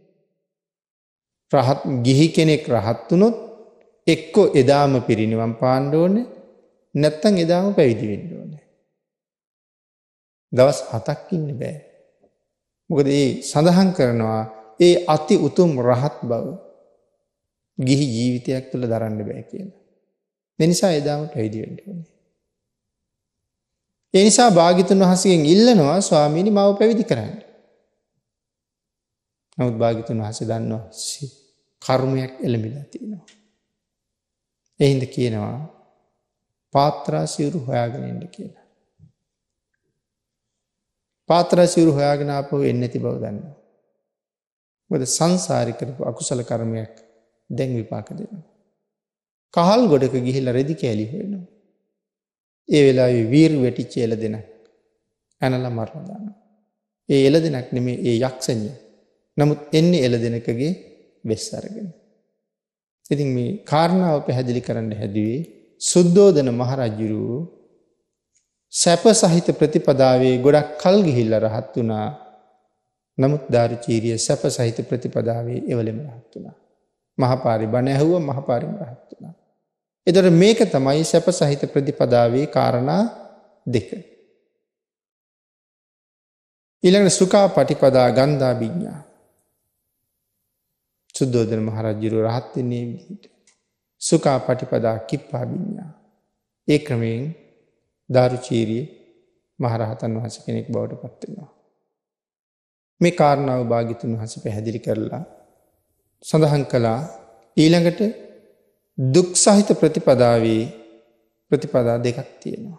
රහත් ගිහි කෙනෙක් රහත් වුණොත් එක්කෝ එදාම පිරිනිවන් පාන්න ඕනේ නැත්නම් එදාම පැවිදි වෙන්න ඕනේ. දවස් 7ක් ඉන්න බෑ. මොකද ඒ සඳහන් කරනවා ඒ අති උතුම් රහත් බව ගිහි ජීවිතයක් තුළ දරන්න බෑ කියලා. ඒ නිසා එදාම පැවිදි වෙන්න ඕනේ. ඒ නිසා භාග්‍යතුන් වහන්සේගෙන් ඉල්ලනවා ස්වාමීනි මාව පැවිදි කරන්න. නමුත් භාග්‍යතුන් වහන්සේ දන්නවා කර්මයක් එළඹිලා තියෙනවා. ඒ හින්දා කියනවා පාත්‍රා සිවුරු හොයාගෙන ඉන්න කියලා. පාත්‍ර සිවුරු හොයාගෙන ආපහු එන්නේ නැති බව දන්නවා. මොකද සංසාරේ කරපු අකුසල කර්මයක් දැන් විපාක දෙනවා. කහල් ගොඩක ගිහිල්ලා රෙදි කෑලි හොයනවා. ඒ වෙලාවේ වීරු වැටිච්ච එළදෙනක් ඇනලා මරලා දානවා. ඒ එළදෙනක් නෙමේ ඒ යක්ෂණිය. නමුත් එන්නේ එළදෙනකගේ වෙස් අරගෙන. ඉතින් මේ කාරණාව පැහැදිලි කරන්න හැදුවේ සුද්ධෝදන මහරජුරු සැප සහිත ප්‍රතිපදාවේ ගොඩක් කල් ගිහිල්ල රහත් වුණා. නමුත් දාරුචීරිය සැප සහිත ප්‍රතිපදාවේ එවලෙම රහත් වුණා. මහපාරි බණ ඇහුව මහපාරිම රහත් වුණා. එතකොට මේක තමයි සැප සහිත ප්‍රතිපදාවේ කාරණා දෙක. ඊළඟට සුඛා පටිපදා ගන්ධා විඤ්ඤා. සුද්ධෝදන මහරජුරු රහත් වෙන්නේ විදිහට. සුඛා පටිපදා කිප්පා විඤ්ඤා. ඒ ක්‍රමයෙන් දාරුචීරිය මහරහතන් වහන්සේ කෙනෙක් බවට පත් වෙනවා. මේ කාරණාව භාග්‍යතුන් වහන්සේ පැහැදිලි කරලා සඳහන් කළා ඊළඟට දුක් සහිත ප්‍රතිපදාවේ ප්‍රතිපදා දෙකක් තියෙනවා.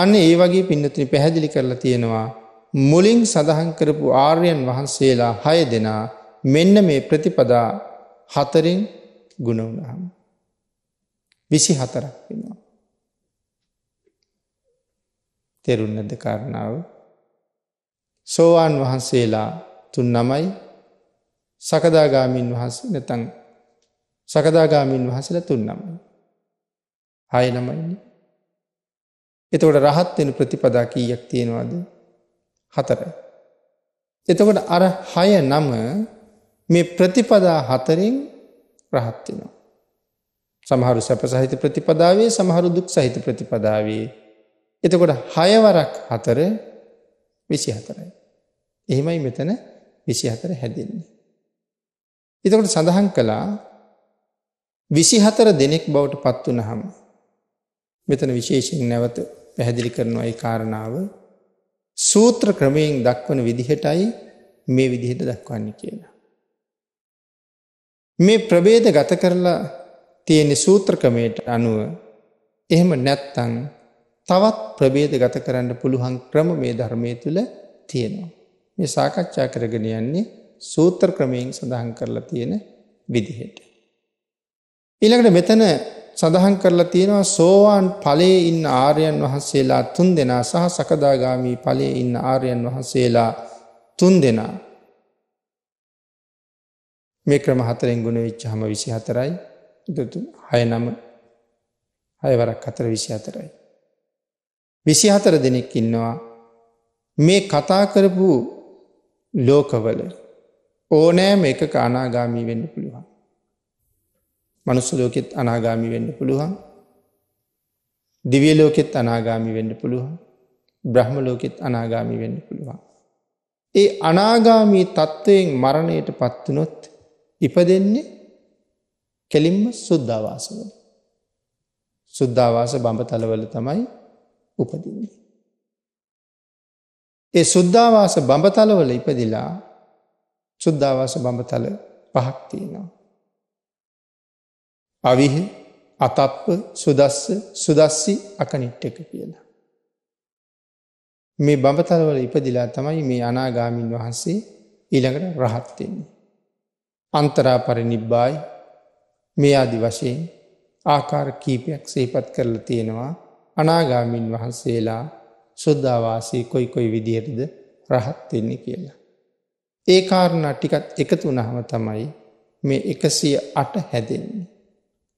අන්න ඒ වගේ පින්නතුනි පැහැදිලි කරලා තියෙනවා මුලින් සඳහන් කරපු ආර්යයන් වහන්සේලා 6 දෙනා මෙන්න මේ ප්‍රතිපදා 4න් ගුණ වුණාම 24ක් වෙනවා. තේරුම් නැද්ද කාරණාව? සෝවාන් වහන්සේලා 3 නමයි සකදාගාමීන් වහන්සේ නැත්නම් සකදාගාමීන් වහන්සේලා 3 නමයි 6 නමයි. එතකොට රහත් වෙන ප්‍රතිපදා කීයක් තියෙනවද? 4යි. එතකොට අර 6 නම මේ ප්‍රතිපදා 4න් රහත් වෙනවා. සමහරු සැප සහිත ප්‍රතිපදාවේ සමහරු දුක් සහිත ප්‍රතිපදාවේ. එතකොට 6 වරක් 4 24යි. එහෙමයි මෙතන 24 හැදෙන්නේ. එතකොට සඳහන් කළා 24 දෙනෙක් බවට පත් වුණාම මෙතන විශේෂයෙන් නැවත පැහැදිලි කරනවා ඒ කාරණාව සූත්‍ර ක්‍රමයෙන් දක්වන විදිහටයි මේ විදිහට දක්වන්නේ කියලා. මේ ප්‍රභේද ගත කරලා තියෙන සූත්‍ර ක්‍රමයට අනුව එහෙම නැත්තම් තවත් ප්‍රභේද ගත කරන්න පුළුවන් ක්‍රම මේ ධර්මයේ තුල තියෙනවා. මේ සාකච්ඡා කරගෙන යන්නේ සූත්‍ර ක්‍රමයෙන් සඳහන් කරලා තියෙන විදිහට. ඊළඟට මෙතන සඳහන් කරලා තියෙනවා සෝවාන් ඵලයේ ඉන්න ආර්යයන් වහන්සේලා 3 දෙනා සහ සකදාගාමි ඵලයේ ඉන්න ආර්යයන් වහන්සේලා 3 දෙනා. මේ ක්‍රම 4න් ගුණ වෙච්චාම 24යි. එතකොට 6 නම 6 වරක් 4 24යි. 24 දෙනෙක් ඉන්නවා. මේ කතා කරපු ලෝකවල ඕනෑම එකක අනාගාමී වෙන්න පුළුවන්. මනුස්ස ලෝකෙත් අනාගාමි වෙන්න පුළුවන්. දිව්‍ය ලෝකෙත් අනාගාමි වෙන්න පුළුවන්. බ්‍රහ්ම ලෝකෙත් අනාගාමි වෙන්න පුළුවන්. ඒ අනාගාමී තත්ත්වයෙන් මරණයට පත්වනොත් ඉපදෙන්නේ කෙලින්ම සුද්ධාවාසවල. සුද්ධාවාස බඹතලවල තමයි උපදින්නේ. ඒ සුද්ධාවාස බඹතලවල ඉපදිලා සුද්ධාවාස බඹතල පහක් තියෙනවා. අවිහ, අතප්ප, සුදස්ස, සුදස්සි, අකනිට්ටක කියලා. මේ බඹතලවල ඉපදිලා තමයි මේ අනාගාමීන් වහන්සේ ඊළඟට රහත් වෙන්නේ. අන්තරා පරිනිබ්බායි මේ ආදි වශයෙන් ආකාර කීපයක් සිහිපත් කරලා තියෙනවා. අනාගාමීන් වහන්සේලා සුද්ධාවාසී කොයි කොයි විදිහටද රහත් වෙන්නේ කියලා. ඒ කාරණා ටිකත් එකතු වුණාම තමයි මේ 108 හැදෙන්නේ.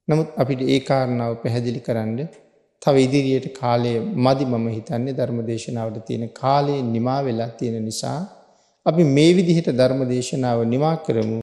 නමුත් අපිට ඒ කාරණාව පැහැදිලි කරන්න තව ඉදිරියට කාලය මදි. මම හිතන්නේ ධර්මදේශනාවට තියෙන කාලය නිමා වෙලා තියෙන නිසා අපි මේ විදිහට ධර්මදේශනාව නිමා කරමු.